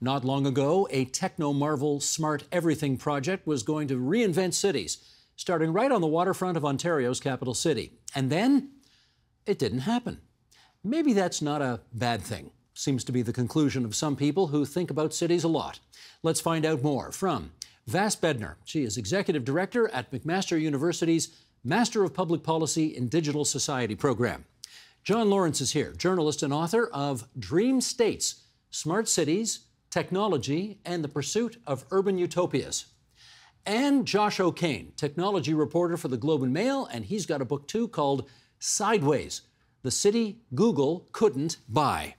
Not long ago, a techno-marvel smart everything project was going to reinvent cities, starting right on the waterfront of Ontario's capital city. And then, it didn't happen. Maybe that's not a bad thing. Seems to be the conclusion of some people who think about cities a lot. Let's find out more from Vass Bednar. She is Executive Director at McMaster University's Master of Public Policy in Digital Society program. John Lorinc is here, journalist and author of Dream States, Smart Cities, Technology, and the Pursuit of Urban Utopias. And Josh O'Kane, technology reporter for the Globe and Mail, and he's got a book too called Sideways: The City Google Couldn't Buy.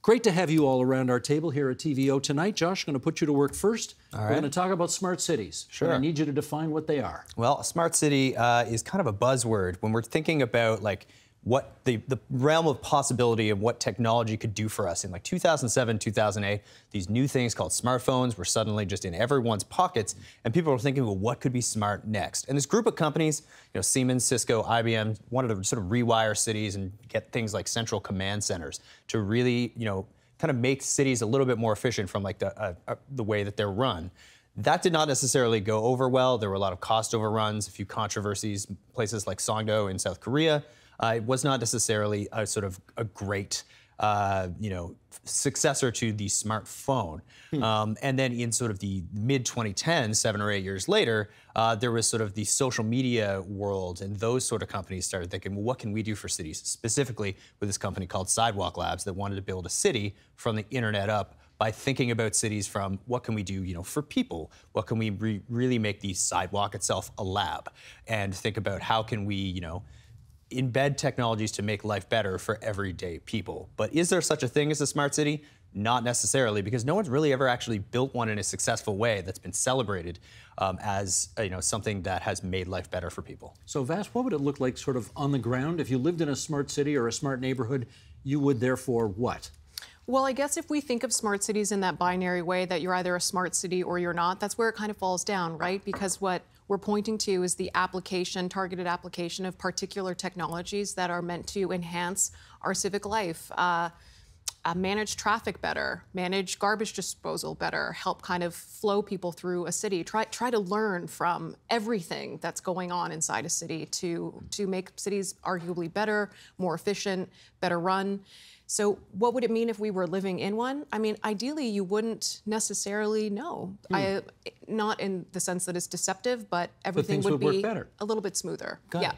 Great to have you all around our table here at TVO tonight. Josh, going to put you to work first. All right. We're going to talk about smart cities. Sure. I need you to define what they are. Well, a smart city is kind of a buzzword when we're thinking about like what the realm of possibility of what technology could do for us. In like 2007, 2008, these new things called smartphones were suddenly just in everyone's pockets, and people were thinking, well, what could be smart next? And this group of companies, you know, Siemens, Cisco, IBM, wanted to sort of rewire cities and get things like central command centers to really, you know, kind of make cities a little bit more efficient from like the way that they're run. That did not necessarily go over well. There were a lot of cost overruns, a few controversies, places like Songdo in South Korea. It was not necessarily a sort of a great, you know, successor to the smartphone. And then in sort of the mid-2010s, 7 or 8 years later, there was sort of the social media world, and those sort of companies started thinking, well, what can we do for cities? Specifically with this company called Sidewalk Labs that wanted to build a city from the internet up by thinking about cities from what can we do, you know, for people? What can we really make the sidewalk itself a lab? And think about how can we, you know, embed technologies to make life better for everyday people. But is there such a thing as a smart city? Not necessarily, because no one's really ever actually built one in a successful way that's been celebrated as, you know, something that has made life better for people. So Vass, what would it look like sort of on the ground? If you lived in a smart city or a smart neighborhood, you would therefore what? Well, I guess if we think of smart cities in that binary way, that you're either a smart city or you're not, that's where it kind of falls down, right? Because what we're pointing to is the application, targeted application of particular technologies that are meant to enhance our civic life, manage traffic better, manage garbage disposal better, help kind of flow people through a city, try to learn from everything that's going on inside a city to make cities arguably better, more efficient, better run. So what would it mean if we were living in one? I mean, ideally, you wouldn't necessarily know. Not in the sense that it's deceptive, but everything would be a little bit smoother. Got it.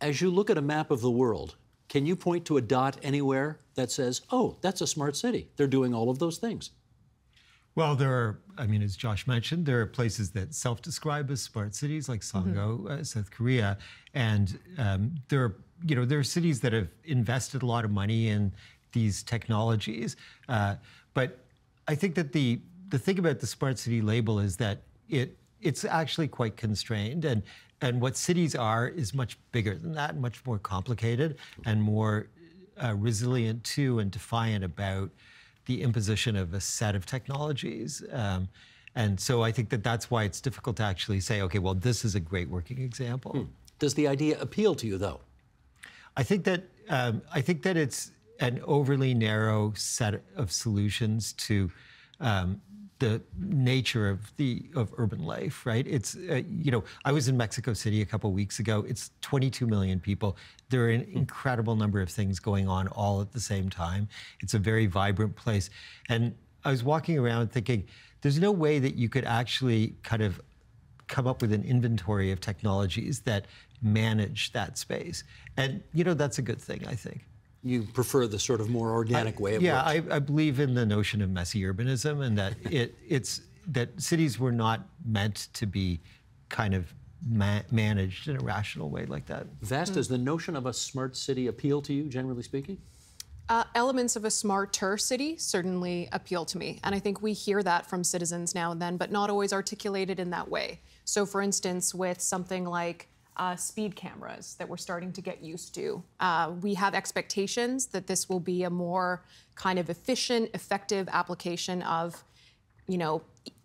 As you look at a map of the world, can you point to a dot anywhere that says, oh, that's a smart city? They're doing all of those things. Well, there are, I mean, as Josh mentioned, there are places that self-describe as smart cities, like Songdo, South Korea, and there are, you know, there are cities that have invested a lot of money in these technologies. But I think that the thing about the smart city label is that it's actually quite constrained, and what cities are is much bigger than that, much more complicated and more resilient to and defiant about the imposition of a set of technologies. And so I think that that's why it's difficult to actually say, okay, well, this is a great working example. Does the idea appeal to you, though? I think that it's an overly narrow set of solutions to the nature of urban life, right? It's you know, I was in Mexico City a couple of weeks ago. It's 22 million people. There are an incredible number of things going on all at the same time. It's a very vibrant place, and I was walking around thinking, there's no way that you could actually kind of come up with an inventory of technologies that manage that space, and you know, that's a good thing, I think. You prefer the sort of more organic way of work. I believe in the notion of messy urbanism, and that that cities were not meant to be kind of managed in a rational way like that. Vass, does the notion of a smart city appeal to you, generally speaking? Elements of a smarter city certainly appeal to me, and I think we hear that from citizens now and then, but not always articulated in that way. So, for instance, with something like speed cameras that we're starting to get used to. We have expectations that this will be a more kind of efficient, effective application of, you know,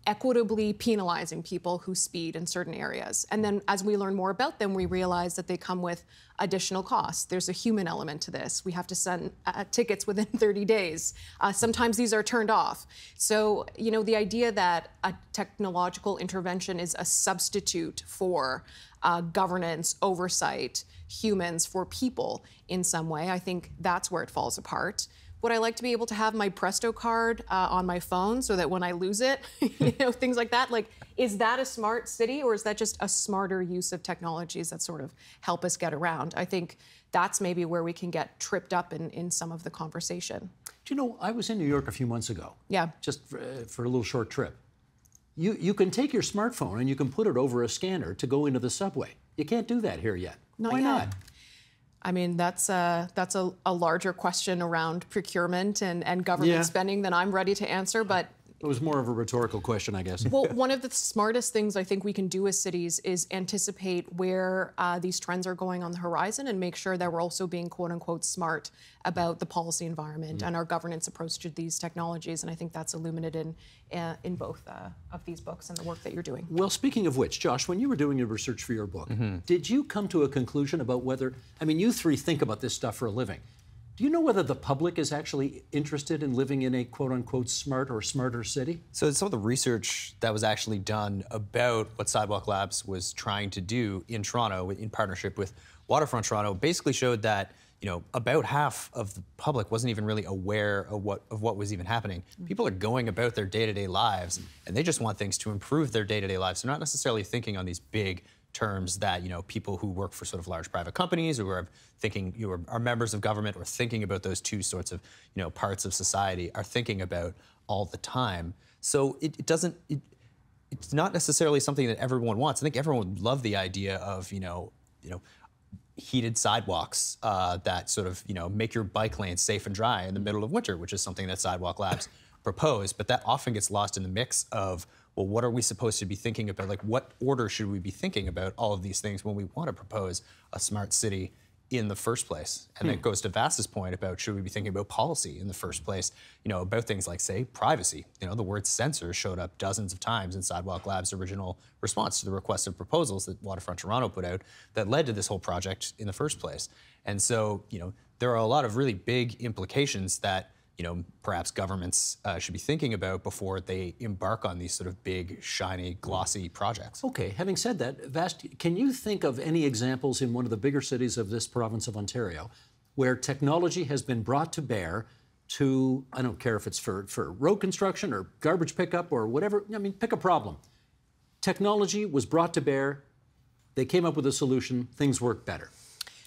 equitably penalizing people who speed in certain areas. And then as we learn more about them, we realize that they come with additional costs. There's a human element to this. We have to send tickets within 30 days. Sometimes these are turned off. So, you know, the idea that a technological intervention is a substitute for governance, oversight, humans for people in some way, I think that's where it falls apart. Would I like to be able to have my Presto card on my phone so that when I lose it, you know, things like that? Like, is that a smart city, or is that just a smarter use of technologies that sort of help us get around? I think that's maybe where we can get tripped up in some of the conversation. Do you know, I was in New York a few months ago. Yeah. Just for a little short trip. You can take your smartphone and you can put it over a scanner to go into the subway. You can't do that here yet. Why not? I mean, that's a larger question around procurement and government spending than I'm ready to answer, but... It was more of a rhetorical question, I guess. Well, one of the smartest things I think we can do as cities is anticipate where these trends are going on the horizon and make sure that we're also being, quote unquote, smart about the policy environment and our governance approach to these technologies. And I think that's illuminated in both of these books and the work that you're doing. Well, speaking of which, Josh, when you were doing your research for your book, did you come to a conclusion about whether, I mean, you three think about this stuff for a living. Do you know whether the public is actually interested in living in a quote-unquote smart or smarter city? So some of the research that was actually done about what Sidewalk Labs was trying to do in Toronto in partnership with Waterfront Toronto basically showed that, you know, about half of the public wasn't even really aware of what was even happening. People are going about their day-to-day lives and they just want things to improve their day-to-day lives. They're not necessarily thinking on these big terms that, you know, people who work for sort of large private companies or are thinking, you know, are members of government or thinking about those two sorts of, you know, parts of society are thinking about all the time. So it's not necessarily something that everyone wants. I think everyone would love the idea of, you know, heated sidewalks that sort of, you know, make your bike lane safe and dry in the middle of winter, which is something that Sidewalk Labs proposed, but that often gets lost in the mix of, well, what are we supposed to be thinking about? Like, what order should we be thinking about all of these things when we want to propose a smart city in the first place? And that goes to Vass's point about, should we be thinking about policy in the first place? You know, about things like, say, privacy. You know, the word censor showed up dozens of times in Sidewalk Labs' original response to the request of proposals that Waterfront Toronto put out that led to this whole project in the first place. And so, you know, there are a lot of really big implications that, you know, perhaps governments should be thinking about before they embark on these sort of big, shiny, glossy projects. Okay, having said that, Vass, can you think of any examples in one of the bigger cities of this province of Ontario where technology has been brought to bear to, I don't care if it's for road construction or garbage pickup or whatever, I mean, pick a problem. Technology was brought to bear, they came up with a solution, things worked better.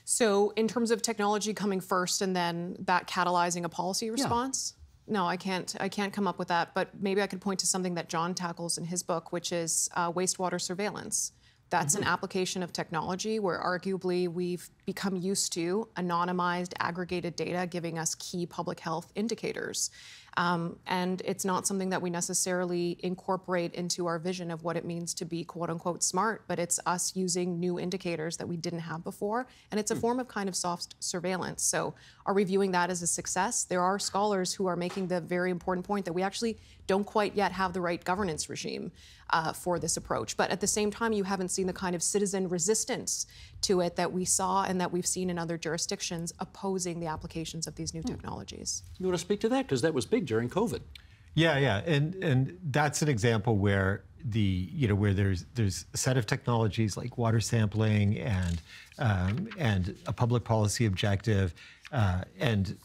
So in terms of technology coming first and then that catalyzing a policy response? No, I can't come up with that, but maybe I could point to something that John tackles in his book, which is wastewater surveillance. That's an application of technology where arguably we've become used to anonymized, aggregated data giving us key public health indicators. And it's not something that we necessarily incorporate into our vision of what it means to be quote unquote smart, but it's us using new indicators that we didn't have before. And it's a form of kind of soft surveillance. So are we viewing that as a success? There are scholars who are making the very important point that we actually don't quite yet have the right governance regime for this approach. But at the same time, you haven't seen the kind of citizen resistance to it that we saw and that we've seen in other jurisdictions opposing the applications of these new technologies. You want to speak to that? Because that was big during COVID. Yeah, and that's an example where the, you know, where there's a set of technologies like water sampling and a public policy objective and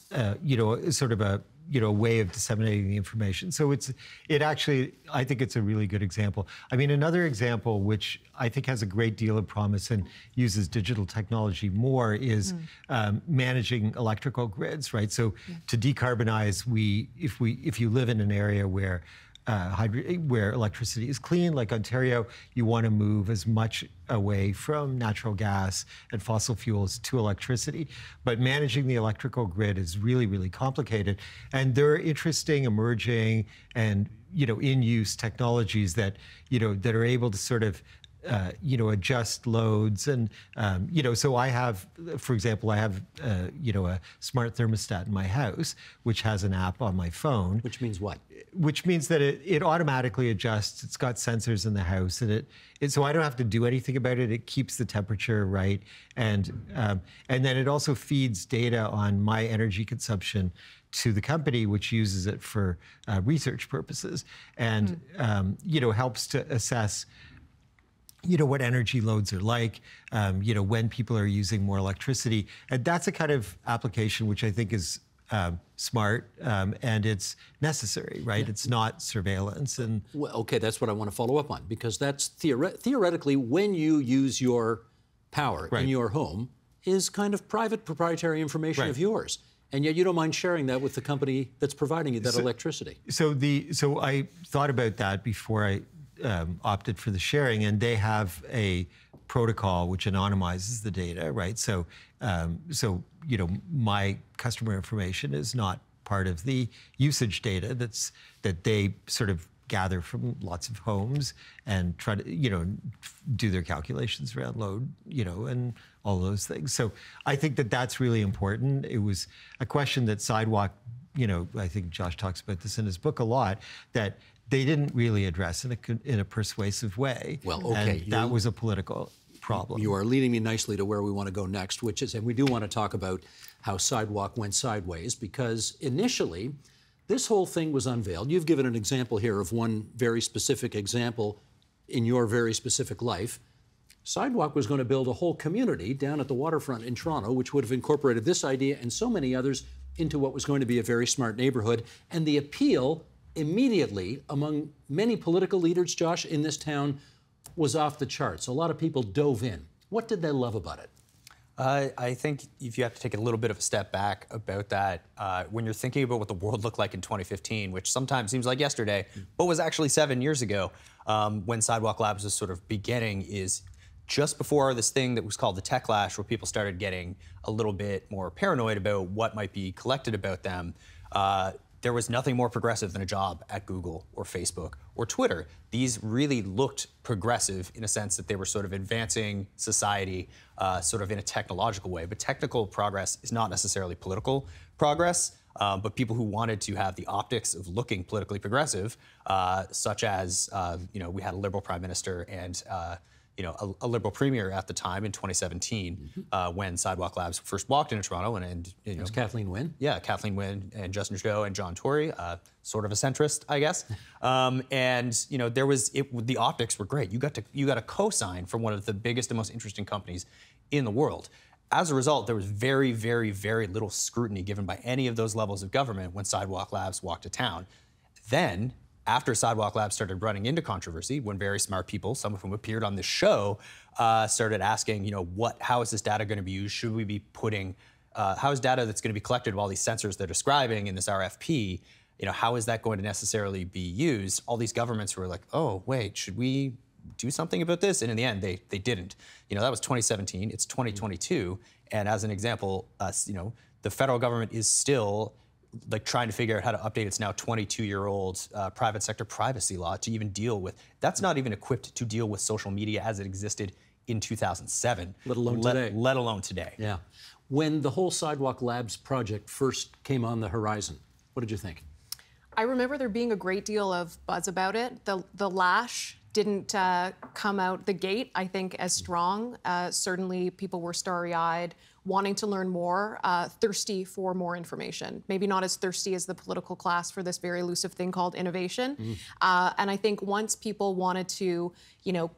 you know, sort of a, you know, a way of disseminating the information. So it actually, I think it's a really good example. I mean, another example which I think has a great deal of promise and uses digital technology more is managing electrical grids, right? So to decarbonize, if you live in an area where electricity is clean, like Ontario, you want to move as much away from natural gas and fossil fuels to electricity. But managing the electrical grid is really, really complicated. And there are interesting emerging and, you know, in-use technologies that, you know, that are able to sort of adjust loads. And, so I have, for example, a smart thermostat in my house, which has an app on my phone. Which means what? Which means that it automatically adjusts. It's got sensors in the house, and so I don't have to do anything about it. It keeps the temperature right. And then it also feeds data on my energy consumption to the company, which uses it for research purposes, and helps to assess what energy loads are like, when people are using more electricity. And that's a kind of application which I think is smart, and it's necessary, right? Yeah. It's not surveillance. And well, okay, that's what I want to follow up on, because that's theoretically when you use your power in your home is kind of private proprietary information of yours. And yet you don't mind sharing that with the company that's providing you that electricity. So I thought about that before I opted for the sharing, and they have a protocol which anonymizes the data, right? So, my customer information is not part of the usage data that they sort of gather from lots of homes and try to, do their calculations around load, and all those things. So I think that that's really important. It was a question that Sidewalk, I think Josh talks about this in his book a lot, that they didn't really address in a persuasive way. Well, okay. And that was a political problem. You are leading me nicely to where we want to go next, which is, and we do want to talk about how Sidewalk went sideways, because initially, this whole thing was unveiled. You've given an example here of one very specific example in your very specific life. Sidewalk was going to build a whole community down at the waterfront in Toronto, which would have incorporated this idea and so many others into what was going to be a very smart neighborhood. And the appeal immediately among many political leaders, Josh, in this town was off the charts. A lot of people dove in. What did they love about it? I think if you have to take a little bit of a step back about that, when you're thinking about what the world looked like in 2015, which sometimes seems like yesterday, but was actually 7 years ago, when Sidewalk Labs was sort of beginning, is just before this thing that was called the techlash, where people started getting a little bit more paranoid about what might be collected about them. There was nothing more progressive than a job at Google or Facebook or Twitter. These really looked progressive in a sense that they were sort of advancing society sort of in a technological way. But technical progress is not necessarily political progress. But people who wanted to have the optics of looking politically progressive, such as, we had a Liberal prime minister and a Liberal premier at the time in 2017, when Sidewalk Labs first walked into Toronto, and it was Kathleen Wynne. Yeah, Kathleen Wynne and Justin Trudeau and John Tory, sort of a centrist, I guess. The optics were great. You got a co-sign from one of the biggest and most interesting companies in the world. As a result, there was very, very, very little scrutiny given by any of those levels of government when Sidewalk Labs walked to town. Then, after Sidewalk Labs started running into controversy, when very smart people, some of whom appeared on this show, started asking, how is this data going to be used? Should we be putting, how is data that's going to be collected with all these sensors they're describing in this RFP, how is that going to necessarily be used? All these governments were like, oh, wait, should we do something about this? And in the end, they didn't. That was 2017, it's 2022. And as an example, the federal government is still trying to figure out how to update its now 22-year-old private sector privacy law to even deal with. That's not even equipped to deal with social media as it existed in 2007. Let alone today. Yeah. When the whole Sidewalk Labs project first came on the horizon, what did you think? I remember there being a great deal of buzz about it. The lash didn't come out the gate, I think, as strong. Certainly, people were starry-eyed, wanting to learn more, thirsty for more information. Maybe not as thirsty as the political class for this very elusive thing called innovation. And I think once people wanted to,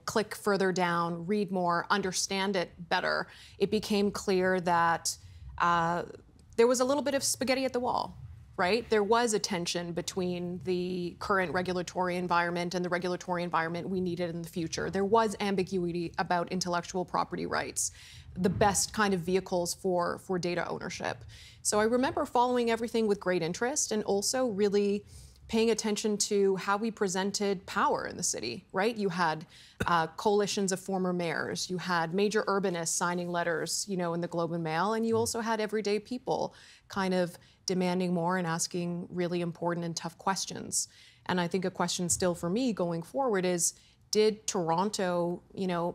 click further down, read more, understand it better, it became clear that there was a little bit of spaghetti at the wall. Right? There was a tension between the current regulatory environment and the regulatory environment we needed in the future. There was ambiguity about intellectual property rights, the best kind of vehicles for data ownership. So I remember following everything with great interest and also really paying attention to how we presented power in the city, right? You had coalitions of former mayors, you had major urbanists signing letters, in the Globe and Mail, and you also had everyday people kind of demanding more and asking really important and tough questions. And I think a question still for me going forward is, did Toronto,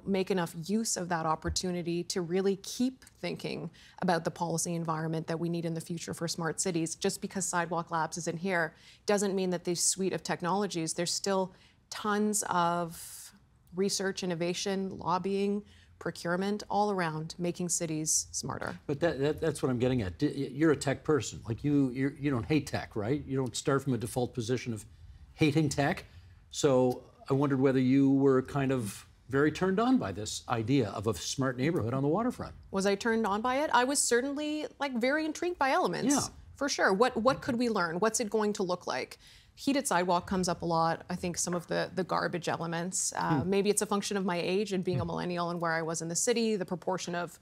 make enough use of that opportunity to really keep thinking about the policy environment that we need in the future for smart cities? Just because Sidewalk Labs isn't here doesn't mean that this suite of technologies, there's still tons of research, innovation, lobbying, procurement, all around making cities smarter. But that's what I'm getting at. You're a tech person. Like you don't hate tech, right? You don't start from a default position of hating tech. So I wondered whether you were kind of very turned on by this idea of a smart neighborhood on the waterfront. Was I turned on by it? I was certainly very intrigued by elements. Yeah. For sure. What could we learn? What's it going to look like? Heated sidewalk comes up a lot. I think some of the garbage elements. Maybe it's a function of my age and being a millennial and where I was in the city. The proportion of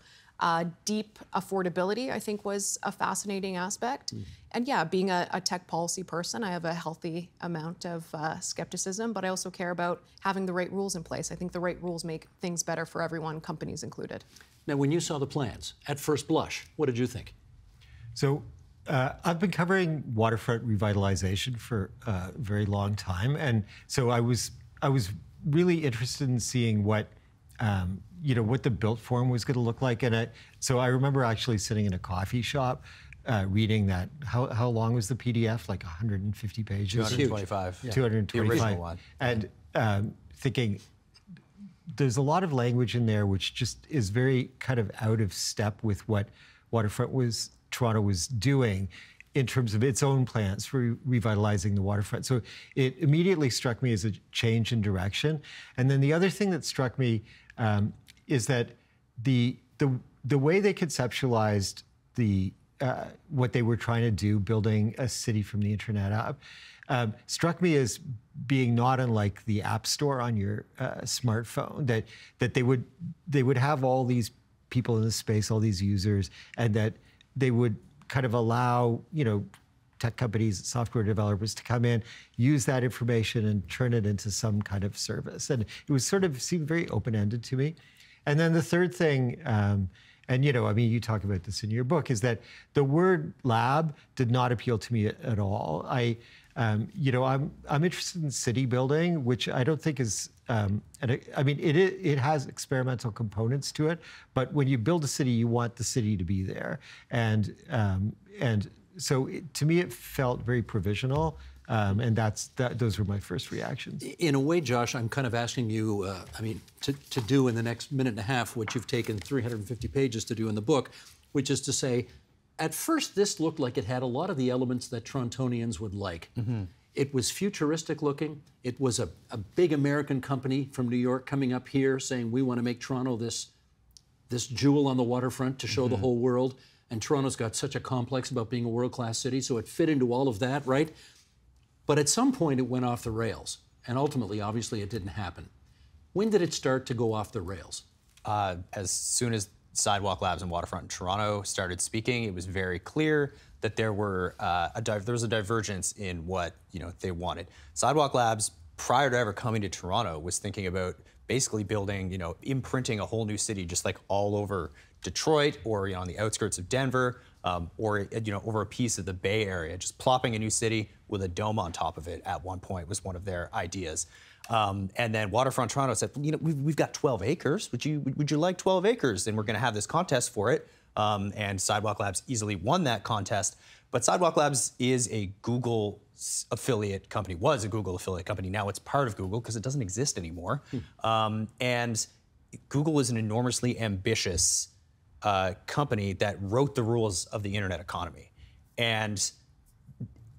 deep affordability, I think, was a fascinating aspect. And yeah, being a tech policy person, I have a healthy amount of skepticism, but I also care about having the right rules in place. I think the right rules make things better for everyone, companies included. Now, when you saw the plans, at first blush, what did you think? So, I've been covering waterfront revitalization for a very long time, and so I was really interested in seeing what what the built form was going to look like. And so I remember actually sitting in a coffee shop, reading that. How long was the PDF? Like 150 pages. 225. 225. The original one. And thinking, there's a lot of language in there which just is very kind of out of step with what waterfront was. Toronto was doing in terms of its own plans for revitalizing the waterfront. So it immediately struck me as a change in direction. And then the other thing that struck me is that the way they conceptualized the what they were trying to do, building a city from the internet up, struck me as being not unlike the app store on your smartphone. That they would have all these people in the space, all these users, and that they would kind of allow, tech companies, software developers to come in, use that information and turn it into some kind of service. And it was sort of seemed very open-ended to me. And then the third thing, and I mean, you talk about this in your book, is that the word lab did not appeal to me at all. I'm interested in city building, which I don't think is, I mean, it has experimental components to it, but when you build a city, you want the city to be there. And so to me, it felt very provisional, and those were my first reactions. In a way, Josh, I'm kind of asking you, to do in the next minute and a half what you've taken 350 pages to do in the book, which is to say, at first, this looked like it had a lot of the elements that Torontonians would like. It was futuristic looking. It was a big American company from New York coming up here saying, we want to make Toronto this jewel on the waterfront to show the whole world. And Toronto's got such a complex about being a world-class city, so it fit into all of that, right? But at some point, it went off the rails. And ultimately, obviously, it didn't happen. When did it start to go off the rails? As soon as Sidewalk Labs and Waterfront in Toronto started speaking, it was very clear that there were there was a divergence in what they wanted. Sidewalk Labs, prior to ever coming to Toronto, was thinking about basically building, imprinting a whole new city, just like all over Detroit or on the outskirts of Denver, or over a piece of the Bay Area, just plopping a new city with a dome on top of it. At one point, was one of their ideas. And then Waterfront Toronto said, we've got 12 acres. Would you like 12 acres? And we're going to have this contest for it. And Sidewalk Labs easily won that contest. But Sidewalk Labs is a Google affiliate company, was a Google affiliate company. Now it's part of Google because it doesn't exist anymore. And Google is an enormously ambitious company that wrote the rules of the internet economy. And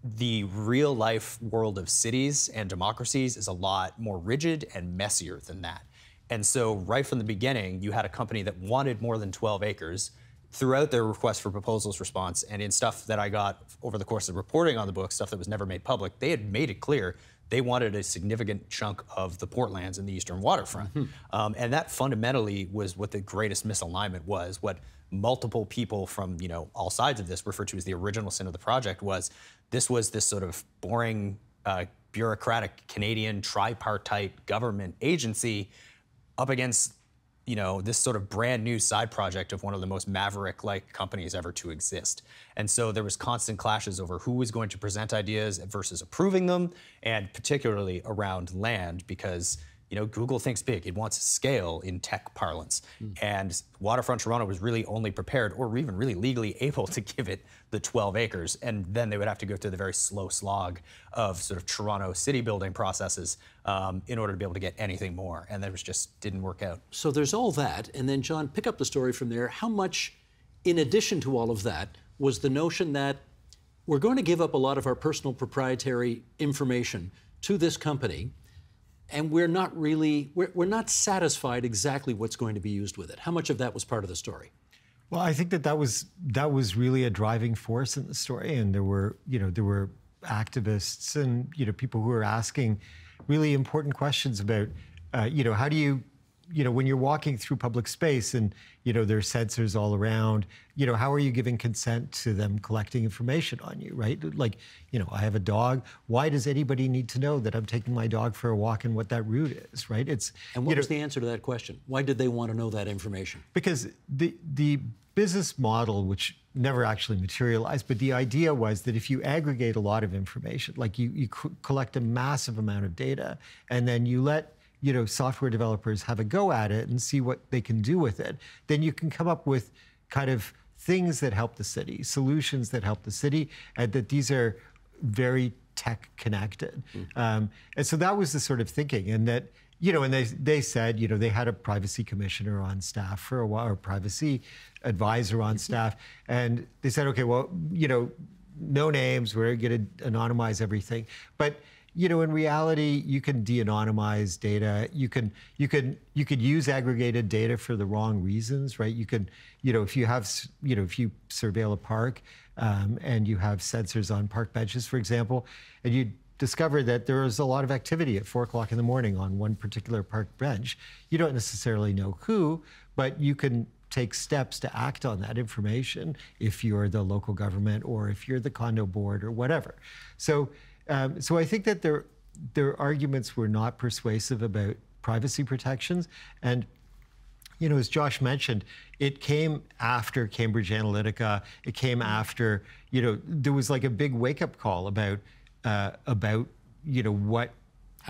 the real life world of cities and democracies is a lot more rigid and messier than that. And so right from the beginning, you had a company that wanted more than 12 acres throughout their request for proposals response. And in stuff that I got over the course of reporting on the book, stuff that was never made public, they had made it clear they wanted a significant chunk of the Portlands and the Eastern Waterfront. And that fundamentally was what the greatest misalignment was, what multiple people from all sides of this referred to as the original sin of the project was. This was this sort of boring, bureaucratic Canadian tripartite government agency up against, this sort of brand new side project of one of the most maverick-like companies ever to exist. And so there was constant clashes over who was going to present ideas versus approving them, and particularly around land, because you know, Google thinks big. It wants scale in tech parlance. And Waterfront Toronto was really only prepared or even really legally able to give it the 12 acres. And then they would have to go through the very slow slog of sort of Toronto city building processes in order to be able to get anything more. And that was just didn't work out. So there's all that. And then, John, pick up the story from there. How much, in addition to all of that, was the notion that we're going to give up a lot of our personal proprietary information to this company, and we're not really, we're not satisfied exactly what's going to be used with it. How much of that was part of the story? Well, I think that that was really a driving force in the story, and there were activists and people who were asking really important questions about how do you when you're walking through public space and there's sensors all around, how are you giving consent to them collecting information on you, right? Like, I have a dog. Why does anybody need to know that I'm taking my dog for a walk and what that route is, right? It's and what was the answer to that question? Why did they want to know that information? Because the business model, which never actually materialized, but the idea was that if you aggregate a lot of information, like you collect a massive amount of data, and then you let software developers have a go at it and see what they can do with it, then you can come up with kind of things that help the city, solutions that help the city, and that these are very tech connected. And so that was the sort of thinking, and that, and they said, they had a privacy commissioner on staff for a while, or privacy advisor on staff, and they said, okay, well, no names, we're gonna anonymize everything. But in reality, you can de-anonymize data. You could use aggregated data for the wrong reasons, right? You can, if you have, if you surveil a park and you have sensors on park benches, for example, and you discover that there is a lot of activity at 4 o'clock in the morning on one particular park bench, you don't necessarily know who, but you can take steps to act on that information if you're the local government or if you're the condo board or whatever. So I think that their arguments were not persuasive about privacy protections. And, as Josh mentioned, it came after Cambridge Analytica. It came after, there was like a big wake-up call about what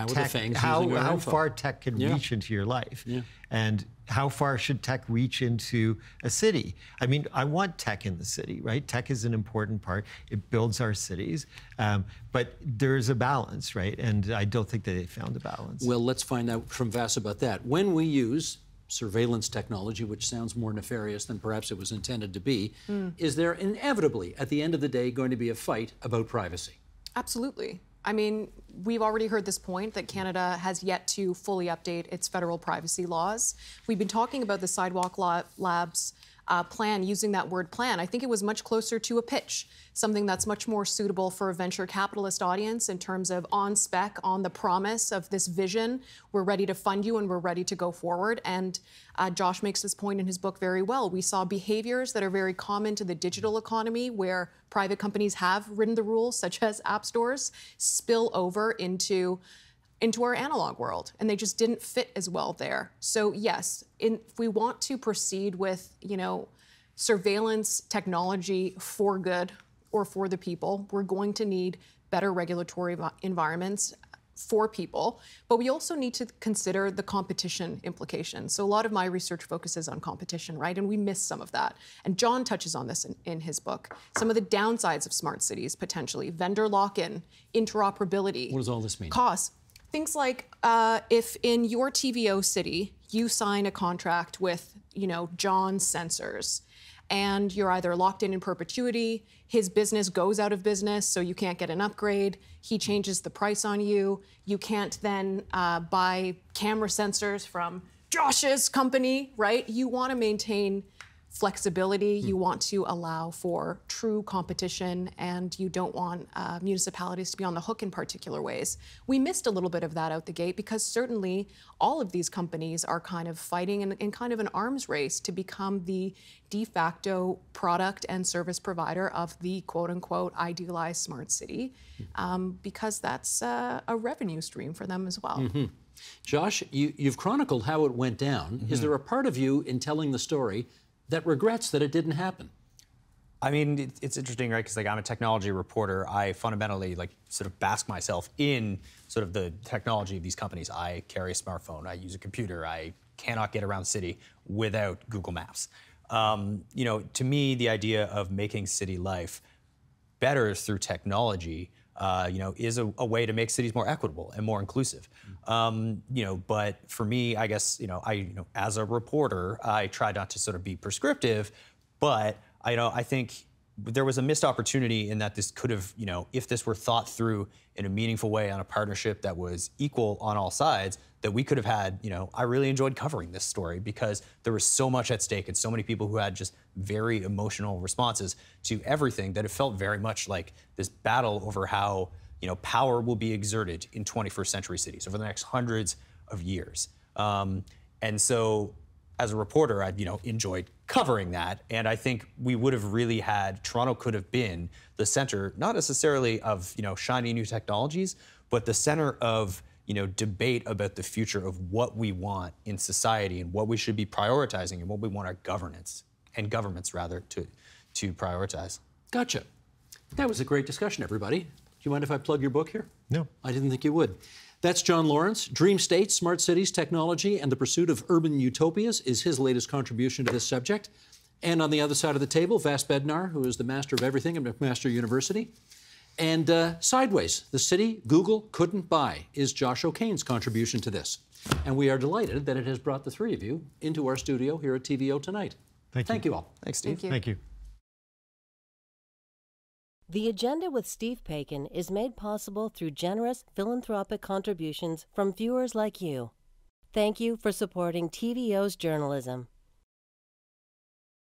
tech, how far tech can reach into your life. And how far should tech reach into a city? I mean, I want tech in the city, right? Tech is an important part. It builds our cities, but there's a balance, right? And I don't think that they found the balance. Well, let's find out from Vass about that. When we use surveillance technology, which sounds more nefarious than perhaps it was intended to be, is there inevitably, at the end of the day, going to be a fight about privacy? Absolutely. I mean, we've already heard this point that Canada has yet to fully update its federal privacy laws. We've been talking about the Sidewalk Labs plan, using that word plan. I think it was much closer to a pitch, something that's much more suitable for a venture capitalist audience in terms of on spec, on the promise of this vision. We're ready to fund you and we're ready to go forward. And Josh makes this point in his book very well. We saw behaviors that are very common to the digital economy where private companies have written the rules, such as app stores, spill over into our analog world, and they just didn't fit as well there. So yes, if we want to proceed with, surveillance technology for good or for the people, we're going to need better regulatory environments for people, but we also need to consider the competition implications. So a lot of my research focuses on competition, right? And we miss some of that. And John touches on this in his book. Some of the downsides of smart cities, potentially. Vendor lock-in, interoperability. What does all this mean? Costs. Things like if in your TVO city, you sign a contract with, John Sensors, and you're either locked in perpetuity, his business goes out of business, so you can't get an upgrade, he changes the price on you, you can't then buy camera sensors from Josh's company, right? You want to maintain flexibility, you want to allow for true competition, and you don't want municipalities to be on the hook in particular ways. We missed a little bit of that out the gate because certainly all of these companies are kind of fighting in kind of an arms race to become the de facto product and service provider of the quote-unquote idealized smart city, because that's a revenue stream for them as well. Josh, you've chronicled how it went down. Is there a part of you in telling the story that regrets that it didn't happen? I mean, it's interesting, right? Because like I'm a technology reporter, I fundamentally like sort of bask myself in sort of the technology of these companies. I carry a smartphone, I use a computer, I cannot get around the city without Google Maps. You know, to me, the idea of making city life better through technology, you know, is a way to make cities more equitable and more inclusive. You know, but for me, I guess, you know, as a reporter, I try not to sort of be prescriptive, but I think there was a missed opportunity in that this could have, you know, if this were thought through in a meaningful way on a partnership that was equal on all sides, that we could have had, you know, I really enjoyed covering this story because there was so much at stake and so many people who had just very emotional responses to everything that it felt very much like this battle over how, you know, power will be exerted in 21st century cities over the next hundreds of years. And so, as a reporter, I've, you know, enjoyed covering that, and I think we would have really had, Toronto could have been the center, not necessarily of, you know, shiny new technologies, but the center of, you know, debate about the future of what we want in society and what we should be prioritizing and what we want our governance, and governments rather, to prioritize. Gotcha. That was a great discussion, everybody. Do you mind if I plug your book here? No. I didn't think you would. That's John Lorinc. Dream States, Smart Cities, Technology, and the Pursuit of Urban Utopias is his latest contribution to this subject. And on the other side of the table, Vass Bednar, who is the master of everything at McMaster University. And Sideways, The City Google Couldn't Buy, is Josh O'Kane's contribution to this. And we are delighted that it has brought the three of you into our studio here at TVO tonight. Thank you all. Thanks, Steve. Thank you. Thank you. The Agenda with Steve Paikin is made possible through generous philanthropic contributions from viewers like you. Thank you for supporting TVO's journalism.